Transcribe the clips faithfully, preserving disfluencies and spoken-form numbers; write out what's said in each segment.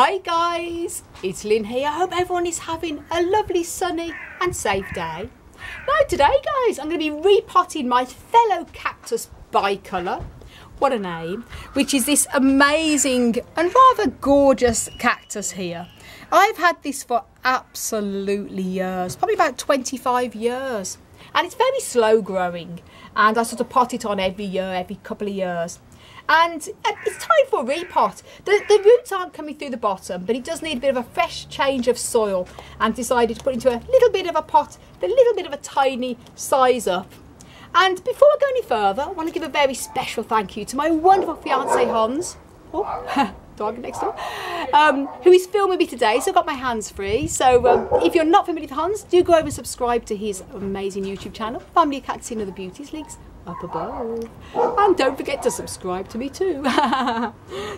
Hi guys, it's Lynn here. I hope everyone is having a lovely sunny and safe day. Now today guys, I'm going to be repotting my Thelocactus bicolor, what a name, which is this amazing and rather gorgeous cactus here. I've had this for absolutely years, probably about twenty-five years, and it's very slow growing, and I sort of pot it on every year, every couple of years. And it's time for a repot. The, the roots aren't coming through the bottom, but it does need a bit of a fresh change of soil, and decided to put into a little bit of a pot, a little bit of a tiny size up. And before I go any further, I want to give a very special thank you to my wonderful fiancé Hans, oh, dog next door, um, who is filming me today, so I've got my hands free. So um, if you're not familiar with Hans, do go over and subscribe to his amazing YouTube channel, Family Cats and the Beauties, links up above, and don't forget to subscribe to me too.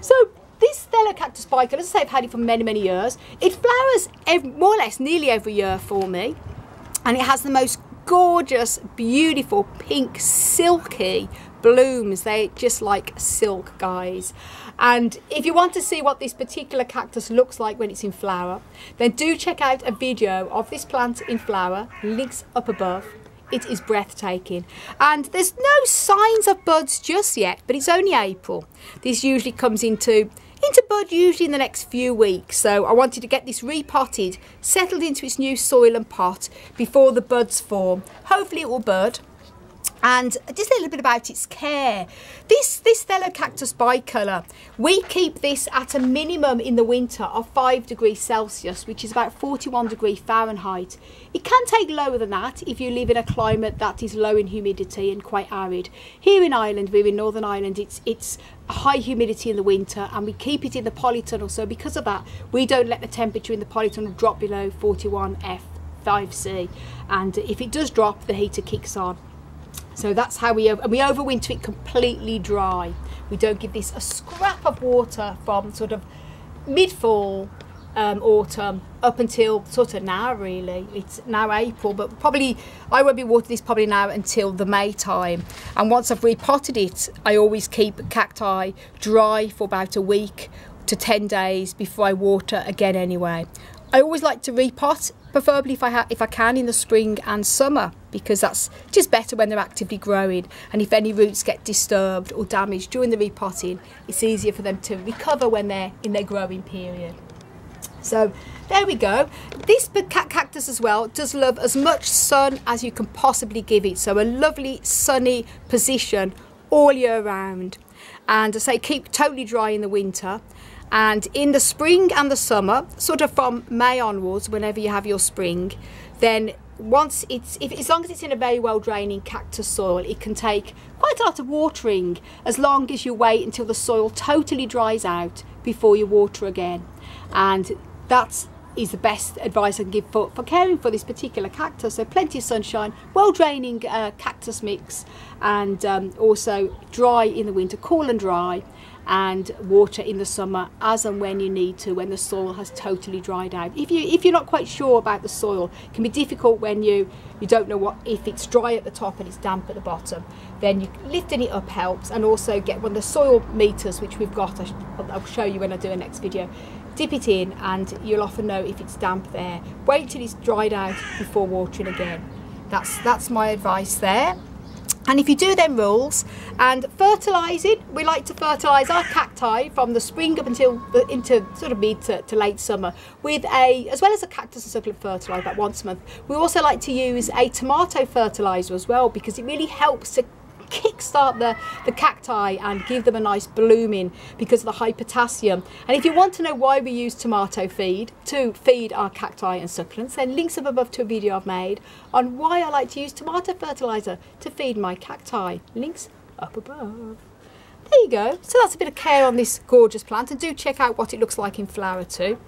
So this Thelocactus bicolor, as I say, I've had it for many many years. It flowers every, more or less nearly every year for me, and it has the most gorgeous, beautiful pink silky blooms. They're just like silk, guys. And if you want to see what this particular cactus looks like when it's in flower, then do check out a video of this plant in flower, links up above. It is breathtaking, and there's no signs of buds just yet, but it's only April. This usually comes into into bud usually in the next few weeks, so I wanted to get this repotted, settled into its new soil and pot before the buds form. Hopefully it will bud. And just a little bit about its care. This, this Thelocactus bicolor, we keep this at a minimum in the winter of five degrees Celsius, which is about forty-one degrees Fahrenheit. It can take lower than that if you live in a climate that is low in humidity and quite arid. Here in Ireland, we're in Northern Ireland, it's, it's high humidity in the winter, and we keep it in the polytunnel, so because of that, we don't let the temperature in the polytunnel drop below forty-one F five C. And if it does drop, the heater kicks on. So that's how we, and we overwinter it completely dry. We don't give this a scrap of water from sort of mid-fall, um, autumn, up until sort of now really. It's now April, but probably, I won't be watering this probably now until the May time. And once I've repotted it, I always keep cacti dry for about a week to ten days before I water again anyway. I always like to repot, preferably if I, ha if I can, in the spring and summer, because that's just better when they're actively growing, and if any roots get disturbed or damaged during the repotting, it's easier for them to recover when they're in their growing period. So there we go. This cactus as well does love as much sun as you can possibly give it, so a lovely sunny position all year round. And as I say, keep totally dry in the winter. And in the spring and the summer, sort of from May onwards, whenever you have your spring, then once it's, if, as long as it's in a very well draining cactus soil, it can take quite a lot of watering, as long as you wait until the soil totally dries out before you water again. And that's is the best advice I can give for, for caring for this particular cactus. So plenty of sunshine, well draining uh, cactus mix, and um, also dry in the winter, cool and dry, and water in the summer as and when you need to, when the soil has totally dried out. If you if you're not quite sure about the soil, it can be difficult when you you don't know what, if it's dry at the top and it's damp at the bottom, then you lifting it up helps. And also get one of the soil meters, which we've got, I'll show you when I do the next video. Dip it in and you'll often know if it's damp there. Wait till it's dried out before watering again. That's that's my advice there. And if you do them rules, and fertilise it, we like to fertilise our cacti from the spring up until the, into sort of mid to, to late summer with a, as well as a cactus and succulent fertiliser about once a month. We also like to use a tomato fertiliser as well, because it really helps to kickstart the, the cacti and give them a nice blooming because of the high potassium. And if you want to know why we use tomato feed to feed our cacti and succulents, then links up above to a video I've made on why I like to use tomato fertiliser to feed my cacti. Links up above. There you go. So that's a bit of care on this gorgeous plant, and do check out what it looks like in flower too.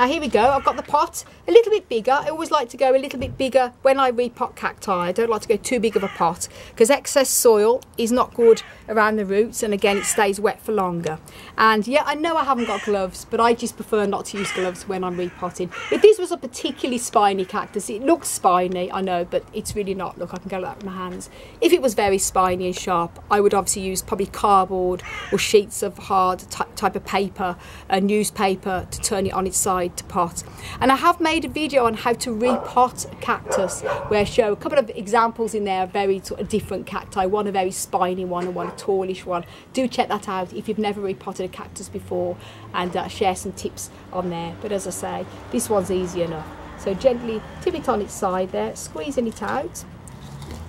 Now here we go, I've got the pot a little bit bigger. I always like to go a little bit bigger when I repot cacti. I don't like to go too big of a pot because excess soil is not good around the roots, and again it stays wet for longer. And yeah, I know I haven't got gloves, but I just prefer not to use gloves when I'm repotting. If this was a particularly spiny cactus, it looks spiny, I know, but it's really not. Look, I can go like that with my hands. If it was very spiny and sharp, I would obviously use probably cardboard or sheets of hard type of paper, a newspaper, to turn it on its side to pot. And I have made a video on how to repot a cactus where I show a couple of examples in there of very sort of different cacti, one a very spiny one and one a tallish one. Do check that out if you've never repotted a cactus before, and uh, share some tips on there. But as I say, this one's easy enough. So gently tip it on its side there, squeezing it out,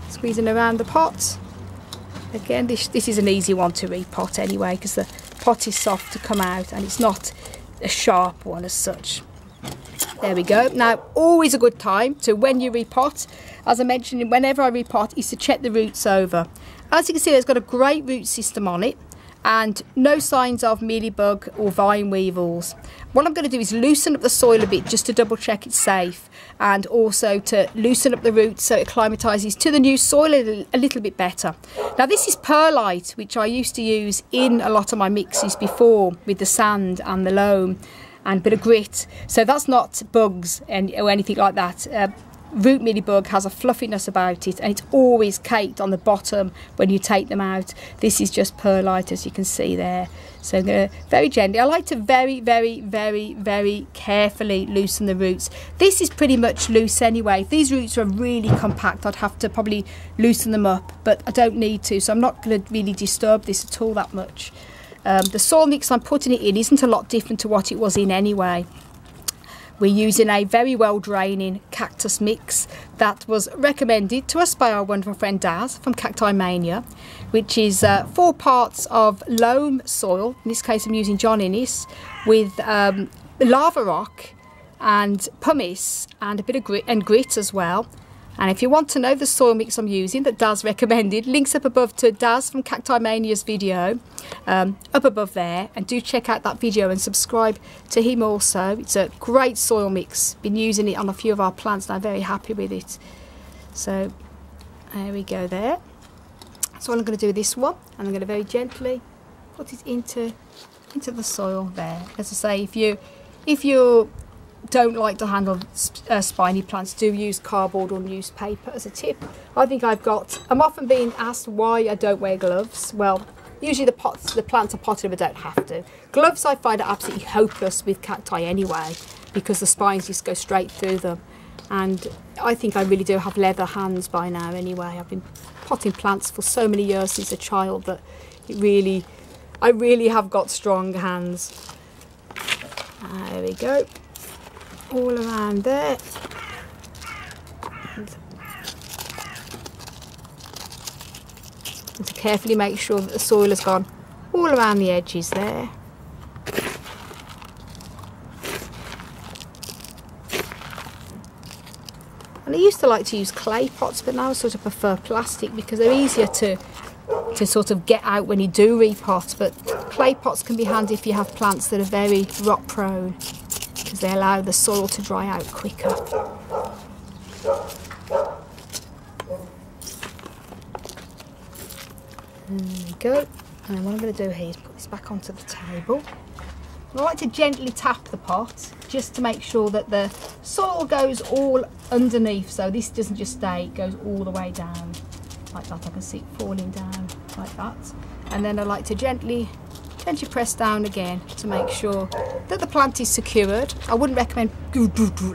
squeezing around the pot. Again, this, this is an easy one to repot anyway because the pot is soft to come out and it's not a sharp one as such. There we go. Now, always a good time to, when you repot, as I mentioned, whenever I repot, is to check the roots over. As you can see, it's got a great root system on it and no signs of mealybug or vine weevils. What I'm going to do is loosen up the soil a bit just to double check it's safe, and also to loosen up the roots so it acclimatises to the new soil a, a little bit better. Now this is perlite, which I used to use in a lot of my mixes before with the sand and the loam and a bit of grit. So that's not bugs and, or anything like that. Uh, root mealybug has a fluffiness about it and it's always caked on the bottom when you take them out. This is just perlite, as you can see there. So I'm going to very gently, I like to very very very very carefully loosen the roots. This is pretty much loose anyway. If these roots are really compact, I'd have to probably loosen them up, but I don't need to, so I'm not going to really disturb this at all that much. Um, the soil mix I'm putting it in isn't a lot different to what it was in anyway. We're using a very well draining cactus mix that was recommended to us by our wonderful friend Daz from Cacti Mania, which is uh, four parts of loam soil. In this case I'm using John Innes, with um, lava rock and pumice and a bit of grit, and grit as well. And if you want to know the soil mix I'm using that Daz recommended, links up above to Daz from Cacti Mania's video, um, up above there, and do check out that video and subscribe to him also. It's a great soil mix, been using it on a few of our plants and I'm very happy with it. So there we go there. So what I'm going to do with this one, and I'm going to very gently put it into, into the soil there. As I say, if you, if you're don't like to handle uh, spiny plants, do use cardboard or newspaper as a tip. I think I've got, I'm often being asked why I don't wear gloves. Well, usually the pots, the plants are potted, but I don't have to. Gloves I find are absolutely hopeless with cacti anyway because the spines just go straight through them, and I think I really do have leather hands by now anyway. I've been potting plants for so many years since a child that it really, I really have got strong hands. There we go. All around there. And to carefully make sure that the soil has gone all around the edges there. And I used to like to use clay pots, but now I sort of prefer plastic because they're easier to to sort of get out when you do repot. But clay pots can be handy if you have plants that are very rot prone. They allow the soil to dry out quicker. There we go. And what I'm going to do here is put this back onto the table. I like to gently tap the pot just to make sure that the soil goes all underneath, so this doesn't just stay, it goes all the way down like that. I can see it falling down like that, and then I like to gently Then you press down again to make sure that the plant is secured. I wouldn't recommend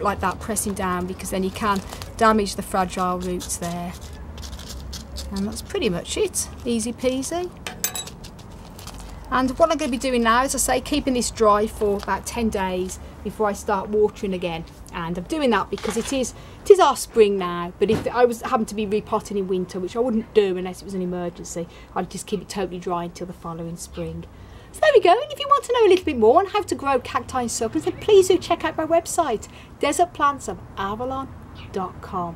like that pressing down because then you can damage the fragile roots there. And that's pretty much it. Easy peasy. And what I'm going to be doing now, as I say, keeping this dry for about ten days before I start watering again. And I'm doing that because it is it is our spring now, but if I was happened to be repotting in winter, which I wouldn't do unless it was an emergency, I'd just keep it totally dry until the following spring. So there we go, and if you want to know a little bit more on how to grow cacti in succulents, then please do check out my website, desert plants of avalon dot com.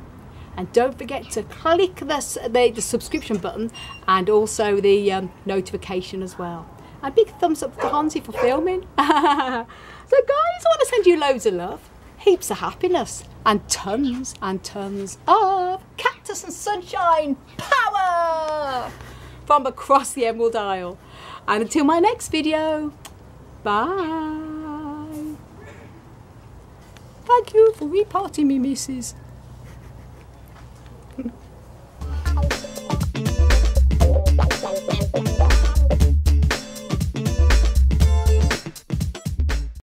And don't forget to click the, the, the subscription button and also the um, notification as well. And big thumbs up to Hans for filming. So guys, I want to send you loads of love, heaps of happiness, and tons and tons of cactus and sunshine power from across the Emerald Isle. And until my next video, bye. Thank you for reparting me, missus.